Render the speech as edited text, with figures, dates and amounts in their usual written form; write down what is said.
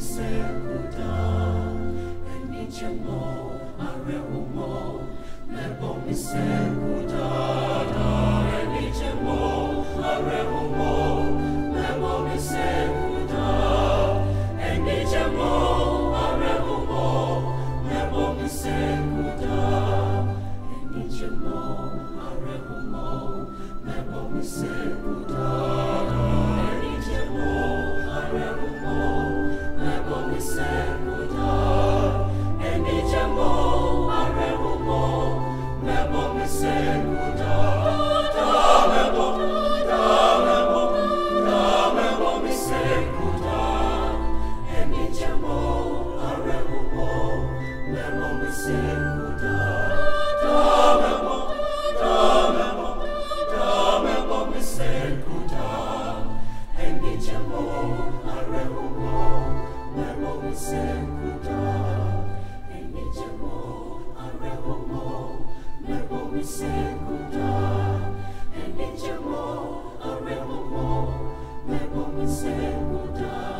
Sanku daa, anichemo areumo, mebo me sanku daa, anichemo areumo, mebo me sanku daa, anichemo areumo, mebo me sanku daa, anichemo areumo, mebo me sanku daa. Mebo me Sanku daa.